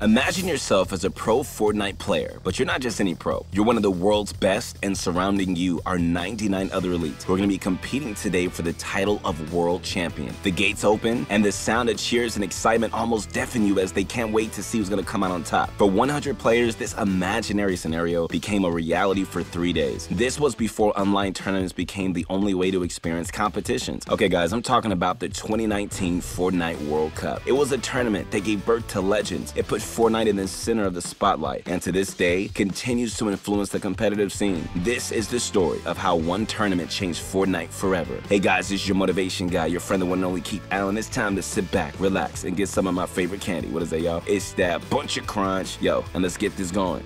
Imagine yourself as a pro Fortnite player, but you're not just any pro. You're one of the world's best, and surrounding you are 99 other elites who are going to be competing today for the title of world champion. The gates open, and the sound of cheers and excitement almost deafen you as they can't wait to see who's going to come out on top. For 100 players, this imaginary scenario became a reality for 3 days. This was before online tournaments became the only way to experience competitions. Okay, guys, I'm talking about the 2019 Fortnite World Cup. It was a tournament that gave birth to legends. It put Fortnite in the center of the spotlight, and to this day continues to influence the competitive scene. This is the story of how one tournament changed Fortnite forever. Hey guys, this is your motivation guy, your friend, the one and only Keith Allen. It's time to sit back, relax, and get some of my favorite candy. What is that, y'all? It's that bunch of crunch, yo, and let's get this going.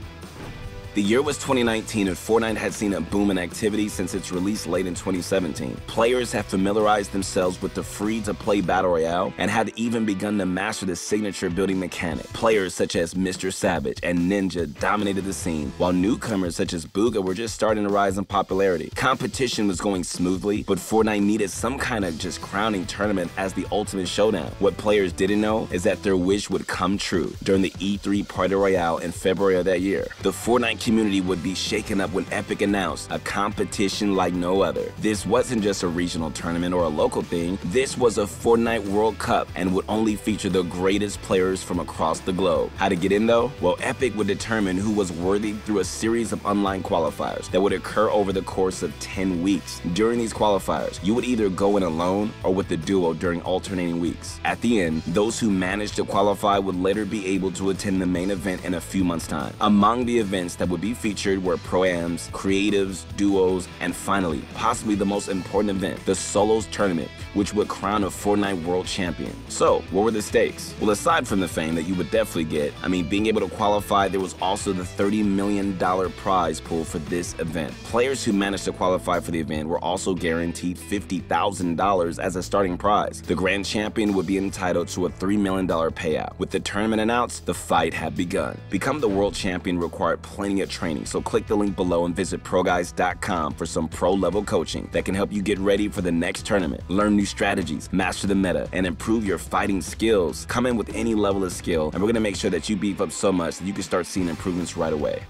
The year was 2019, and Fortnite had seen a boom in activity since its release late in 2017. Players have familiarized themselves with the free-to-play Battle Royale and had even begun to master the signature building mechanic. Players such as Mr. Savage and Ninja dominated the scene, while newcomers such as Bugha were just starting to rise in popularity. Competition was going smoothly, but Fortnite needed some kind of just crowning tournament as the ultimate showdown. What players didn't know is that their wish would come true during the E3 Party Royale in February of that year. The Fortnite community would be shaken up when Epic announced a competition like no other. This wasn't just a regional tournament or a local thing. This was a Fortnite World Cup and would only feature the greatest players from across the globe. How to get in though? Well, Epic would determine who was worthy through a series of online qualifiers that would occur over the course of 10 weeks. During these qualifiers, you would either go in alone or with the duo during alternating weeks. At the end, those who managed to qualify would later be able to attend the main event in a few months' time. Among the events that would be featured were pro-ams, creatives, duos, and finally, possibly the most important event, the Solos Tournament, which would crown a Fortnite world champion. So, what were the stakes? Well, aside from the fame that you would definitely get, being able to qualify, there was also the $30 million prize pool for this event. Players who managed to qualify for the event were also guaranteed $50,000 as a starting prize. The grand champion would be entitled to a $3 million payout. With the tournament announced, the fight had begun. Become the world champion required plenty of training, so click the link below and visit ProGuides.com for some pro-level coaching that can help you get ready for the next tournament. Learn new strategies, master the meta, and improve your fighting skills. Come in with any level of skill, and we're gonna make sure that you beef up so much that you can start seeing improvements right away.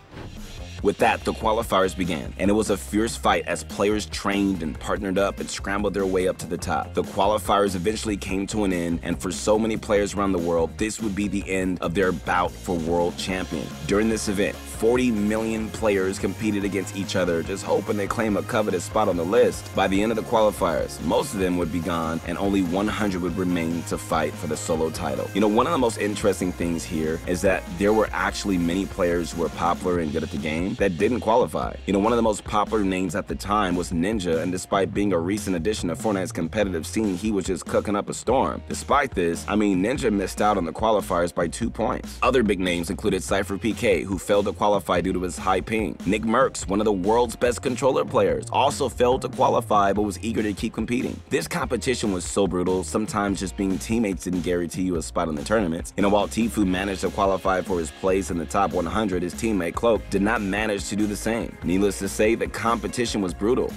With that, the qualifiers began, and it was a fierce fight as players trained and partnered up and scrambled their way up to the top. The qualifiers eventually came to an end, and for so many players around the world, this would be the end of their bout for world champion. During this event, 40 million players competed against each other, just hoping they claim a coveted spot on the list. By the end of the qualifiers, most of them would be gone, and only 100 would remain to fight for the solo title. You know, one of the most interesting things here is that there were actually many players who were popular and good at the game that didn't qualify. You know, one of the most popular names at the time was Ninja, and despite being a recent addition to Fortnite's competitive scene, he was just cooking up a storm. Despite this, Ninja missed out on the qualifiers by 2 points. Other big names included CypherPK, who failed to qualify due to his high ping. Nick Merckx, one of the world's best controller players, also failed to qualify but was eager to keep competing. This competition was so brutal, sometimes just being teammates didn't guarantee you a spot in the tournaments. And while Tfue managed to qualify for his place in the top 100, his teammate Cloak did not manage to do the same. Needless to say, the competition was brutal.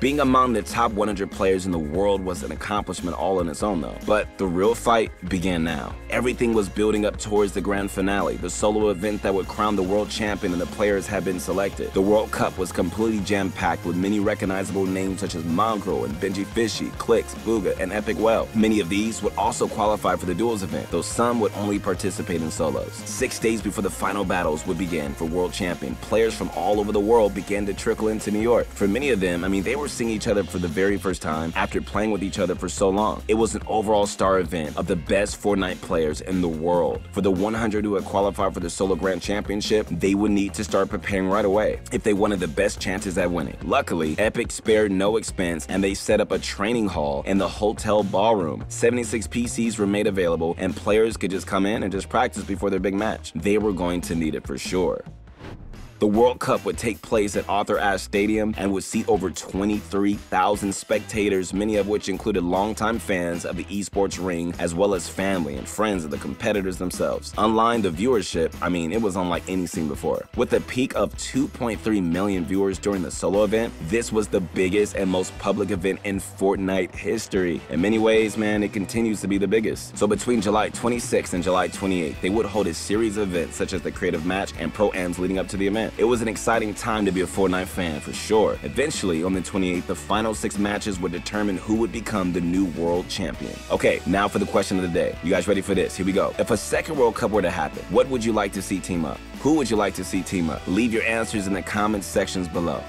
Being among the top 100 players in the world was an accomplishment all on its own though. But the real fight began now. Everything was building up towards the grand finale, the solo event that would crown the world champion, and the players had been selected. The World Cup was completely jam-packed with many recognizable names such as Mongrel and Benji Fishy, Clix, Bugha, and EpikWhale. Many of these would also qualify for the duels event, though some would only participate in solos. 6 days before the final battles would begin for world champion, players from all over the world began to trickle into New York. For many of them, they were seeing each other for the very first time after playing with each other for so long. It was an overall star event of the best Fortnite players in the world. For the 100 who had qualified for the Solo Grand Championship, they would need to start preparing right away if they wanted the best chances at winning. Luckily, Epic spared no expense, and they set up a training hall in the hotel ballroom. 76 PCs were made available, and players could just come in and just practice before their big match. They were going to need it for sure. The World Cup would take place at Arthur Ashe Stadium and would seat over 23,000 spectators, many of which included longtime fans of the esports ring, as well as family and friends of the competitors themselves. Online, the viewership, I mean, it was unlike any seen before. With a peak of 2.3 million viewers during the solo event, this was the biggest and most public event in Fortnite history. In many ways, man, it continues to be the biggest. So between July 26th and July 28th, they would hold a series of events such as the creative match and pro-ams leading up to the event. It was an exciting time to be a Fortnite fan, for sure. Eventually, on the 28th, the final 6 matches would determine who would become the new world champion. Okay, now for the question of the day. You guys ready for this? Here we go. If a second World Cup were to happen, what would you like to see team up? Who would you like to see team up? Leave your answers in the comments sections below.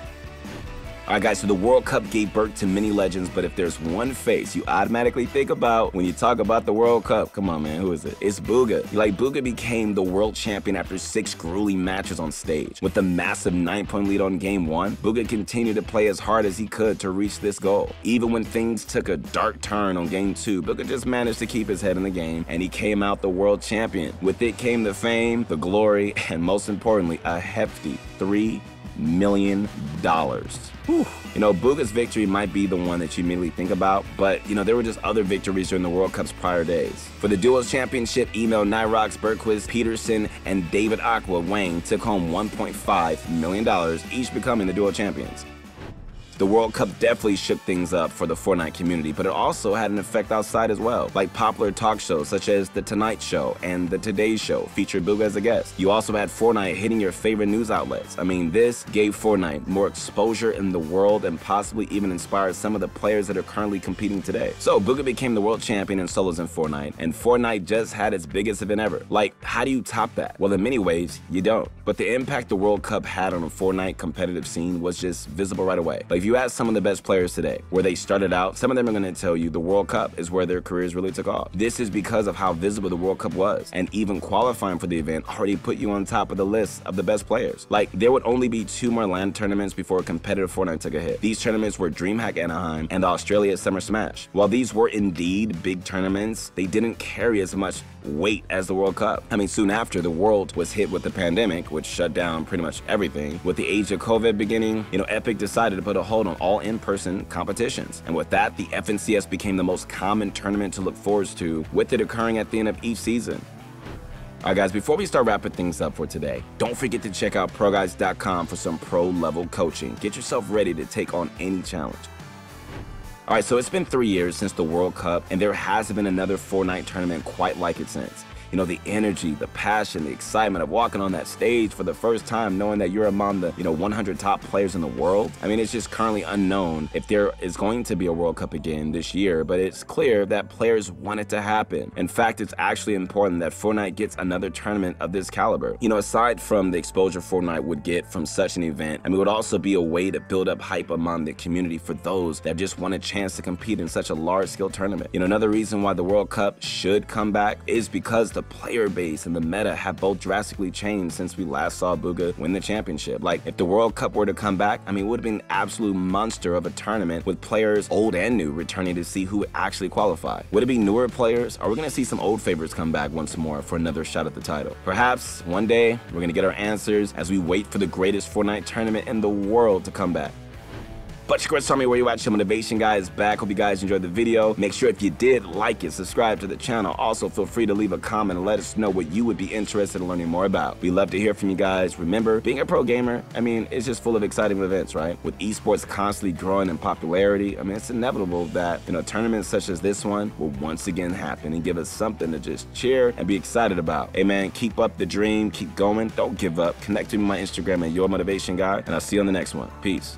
Alright guys, so the World Cup gave birth to many legends, but if there's one face you automatically think about when you talk about the World Cup, come on man, who is it? It's Bugha. Like, Bugha became the world champion after 6 grueling matches on stage. With a massive 9-point lead on game 1, Bugha continued to play as hard as he could to reach this goal. Even when things took a dark turn on game 2, Bugha just managed to keep his head in the game, and he came out the world champion. With it came the fame, the glory, and most importantly, a hefty $3 million. Whew. You know, Bugha's victory might be the one that you immediately think about, but you know, there were just other victories during the World Cup's prior days. For the Duos Championship, Emil Nyhrox, Berquist Peterson, and David Aqua Wang took home $1.5 million, each becoming the duo champions. The World Cup definitely shook things up for the Fortnite community, but it also had an effect outside as well. Like, popular talk shows such as The Tonight Show and The Today Show featured Bugha as a guest. You also had Fortnite hitting your favorite news outlets. I mean, this gave Fortnite more exposure in the world and possibly even inspired some of the players that are currently competing today. So Bugha became the world champion in solos in Fortnite, and Fortnite just had its biggest event ever. Like, how do you top that? Well, in many ways, you don't. But the impact the World Cup had on the Fortnite competitive scene was just visible right away. Like, if you ask some of the best players today where they started out, some of them are going to tell you the World Cup is where their careers really took off. This is because of how visible the World Cup was, and even qualifying for the event already put you on top of the list of the best players. Like, there would only be 2 more LAN tournaments before competitive Fortnite took a hit. These tournaments were DreamHack Anaheim and Australia Summer Smash. While these were indeed big tournaments, they didn't carry as much weight as the World Cup. I mean, soon after, the world was hit with the pandemic, which shut down pretty much everything. With the age of COVID beginning, you know, Epic decided to put a hold on all in-person competitions. And with that, the FNCS became the most common tournament to look forward to, with it occurring at the end of each season. Alright guys, before we start wrapping things up for today, don't forget to check out ProGuides.com for some pro-level coaching. Get yourself ready to take on any challenge. Alright, so it's been 3 years since the World Cup, and there hasn't been another Fortnite tournament quite like it since. You know, the energy, the passion, the excitement of walking on that stage for the first time, knowing that you're among the, you know, 100 top players in the world. I mean, it's just currently unknown if there is going to be a World Cup again this year, but it's clear that players want it to happen. In fact, it's actually important that Fortnite gets another tournament of this caliber. You know, aside from the exposure Fortnite would get from such an event, I mean, it would also be a way to build up hype among the community for those that just want a chance to compete in such a large-scale tournament. You know, another reason why the World Cup should come back is because the player base and the meta have both drastically changed since we last saw Bugha win the championship. Like, if the World Cup were to come back, I mean, it would have been an absolute monster of a tournament, with players old and new returning to see who would actually qualify. Would it be newer players? Are we going to see some old favorites come back once more for another shot at the title? Perhaps one day we're going to get our answers as we wait for the greatest Fortnite tournament in the world to come back. But you guys tell me where you at, your motivation guys back. Hope you guys enjoyed the video. Make sure if you did, like it, subscribe to the channel. Also, feel free to leave a comment and let us know what you would be interested in learning more about. We love to hear from you guys. Remember, being a pro gamer, I mean, it's just full of exciting events, right? With esports constantly growing in popularity, I mean, it's inevitable that, you know, tournaments such as this one will once again happen and give us something to just cheer and be excited about. Hey man, keep up the dream, keep going, don't give up. Connect to me on my Instagram at YourMotivationGuy, and I'll see you on the next one. Peace.